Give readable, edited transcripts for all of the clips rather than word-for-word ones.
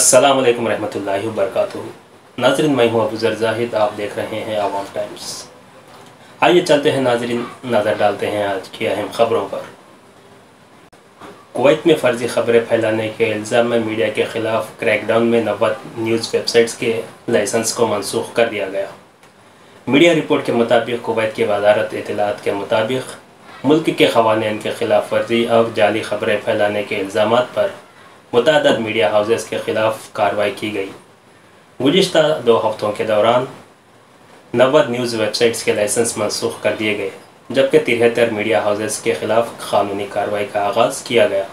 अस्सलामुअलैकुम रहमतुल्लाहि व बरकातुहू। नाज़रीन, मैं हूँ अबूज़र जाहिद, आप देख रहे हैं आवाम टाइम्स। आइए चलते हैं नाज़रीन, नज़र डालते हैं आज की अहम ख़बरों पर। कुवैत में फ़र्जी ख़बरें फैलाने के इल्ज़ाम में मीडिया के ख़िलाफ़ क्रैकडाउन में 90 न्यूज़ वेबसाइट्स के लाइसेंस को मनसूख कर दिया गया। मीडिया रिपोर्ट के मुताबिक कुवैत की वज़ारत इत्तलाआत के मुताबिक मुल्क के ख़वानीन के ख़िलाफ़ फ़र्जी और जाली ख़बरें फैलाने के इल्ज़ाम पर मुतादद मीडिया हाउसेस के ख़िलाफ़ कार्रवाई की गई। गुज़िश्ता 2 हफ्तों के दौरान 90 न्यूज़ वेबसाइट्स के लाइसेंस मनसूख कर दिए गए, जबकि 73 मीडिया हाउसेस के ख़िलाफ़ कानूनी कार्रवाई का आगाज़ किया गया।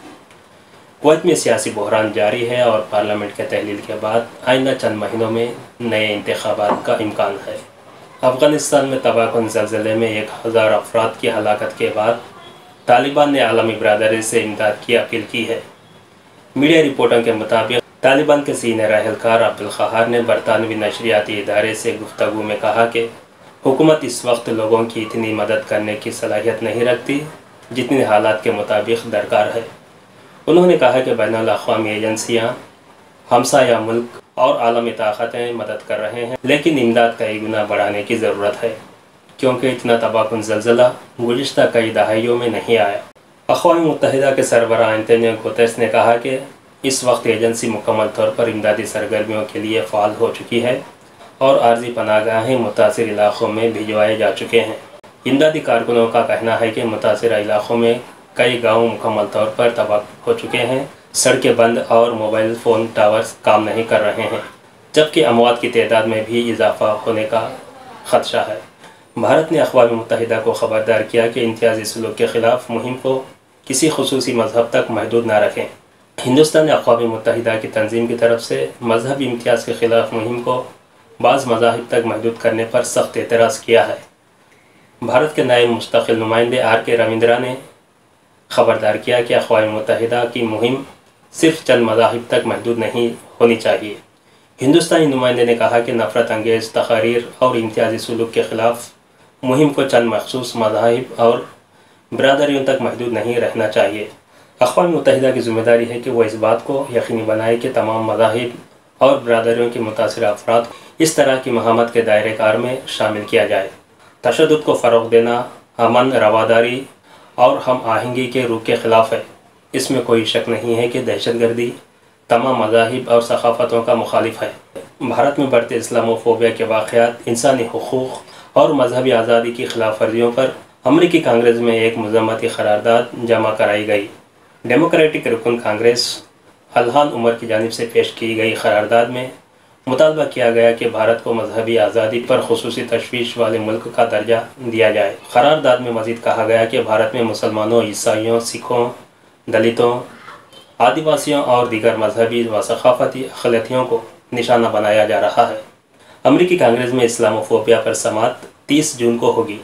कुवैत में सियासी बहरान जारी है और पार्लियामेंट के तहलील के बाद आइंदा चंद महीनों में नए इंतखाबात का इम्कान है। अफ़गानिस्तान में तबाहकुन ज़लज़ले में 1000 अफराद की हलाकत के बाद तालिबान ने आलमी बरादरी से इमदाद की अपील की है। मीडिया रिपोर्टों के मुताबिक तालिबान के सीनियर अहलकार अब्दुल ख़हार ने बरतानवी नशरियाती इदारे से गुफ्तगू में कहा कि हुकूमत इस वक्त लोगों की इतनी मदद करने की सलाहियत नहीं रखती जितनी हालात के मुताबिक दरकार है। उन्होंने कहा कि बैनुल अक़वामी एजेंसियाँ, हमसाया मुल्क और आलमी ताकतें मदद कर रहे हैं, लेकिन इमदाद कई गुना बढ़ाने की ज़रूरत है, क्योंकि इतना तबाहकुन ज़लज़ला गुज़िश्ता कई दहाइयों में नहीं आया। अक़वाम मुत्तहिदा के सरबराह एंटोनियो गुतेरेस ने कहा कि इस वक्त एजेंसी मुकम्मल तौर पर इमदादी सरगर्मियों के लिए फ़ाल हो चुकी है और आर्जी पनाहगाहें मुतासिर इलाक़ों में भिजवाए जा चुके हैं। इमदादी कारकुनों का कहना है कि मुतासिर इलाक़ों में कई गाँव मुकम्मल तौर पर तबाह हो चुके हैं, सड़कें बंद और मोबाइल फ़ोन टावर्स काम नहीं कर रहे हैं, जबकि अमवात की तादाद में भी इजाफा होने का ख़दशा है। भारत ने अक़वाम मुत्तहिदा को ख़बरदार किया कि इम्तियाजी सलूक के ख़िलाफ़ मुहिम को किसी खुसूसी मजहब तक महदूद ना रखें। हिंदुस्तान ने अक़वाम मुत्तहिदा की तंजीम की तरफ से मजहबी इम्तियाज़ के ख़िलाफ़ मुहिम को बाज़ मज़ाहिब तक महदूद करने पर सख्त एतराज़ किया है। भारत के नायब मुस्तक़िल नुमाइंदे RK रविंद्रा ने ख़बरदार किया कि अक़वाम मुत्तहिदा की मुहिम सिर्फ चंद मज़ाहिब तक महदूद नहीं होनी चाहिए। हिंदुस्तानी नुमाइंदे ने कहा कि नफ़रत अंगेज़ तक़ारीर और इम्तियाज़ी सलूक के ख़िलाफ़ मुहिम को चंद मखसूस मज़ाहिब और बरादरियों तक महदूद नहीं रहना चाहिए। अक़वाम मुत्तहिदा की ज़िम्मेदारी है कि वह इस बात को यकीनी बनाए कि तमाम मज़ाहिब और बरादरियों के मुतासिर अफराद को इस तरह की महामत के दायरे कार में शामिल किया जाए। तशद्दुद को फ़रोग़ देना अमन, रवादारी और हम आहंगी के रुख के ख़िलाफ़ है। इसमें कोई शक नहीं है कि दहशतगर्दी तमाम मज़ाहिब और सकाफ़तों का मुखालिफ है। भारत में बढ़ते इस्लामोफोबिया के वाक़यात, इंसानी हुकूक़ और मजहबी आज़ादी की खिलाफ वर्जियों पर अमरीकी कांग्रेस में एक मजम्मती क़रारदाद जमा कराई गई। डेमोक्रेटिक रुकन कांग्रेस इल्हान उमर की जानिब से पेश की गई क़रारदाद में मुतालबा किया गया कि भारत को मजहबी आज़ादी पर ख़ुसूसी तशवीश वाले मुल्क का दर्जा दिया जाए। क़रारदाद में मज़ीद कहा गया कि भारत में मुसलमानों, ईसाइयों, सिखों, दलितों, आदिवासियों और दीगर मजहबी व सकाफ़ती अक़लियतियों को निशाना बनाया जा रहा है। अमरीकी कांग्रेस में इस्लामोफोबिया पर समाअत 30 जून को होगी,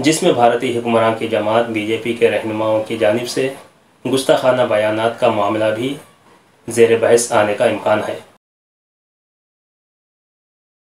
जिसमें भारतीय हुक्मरान की जमात बीजेपी के रहनुमाओं की जानिब से गुस्ताखाना बयानात का मामला भी ज़ेर बहस आने का इम्कान है।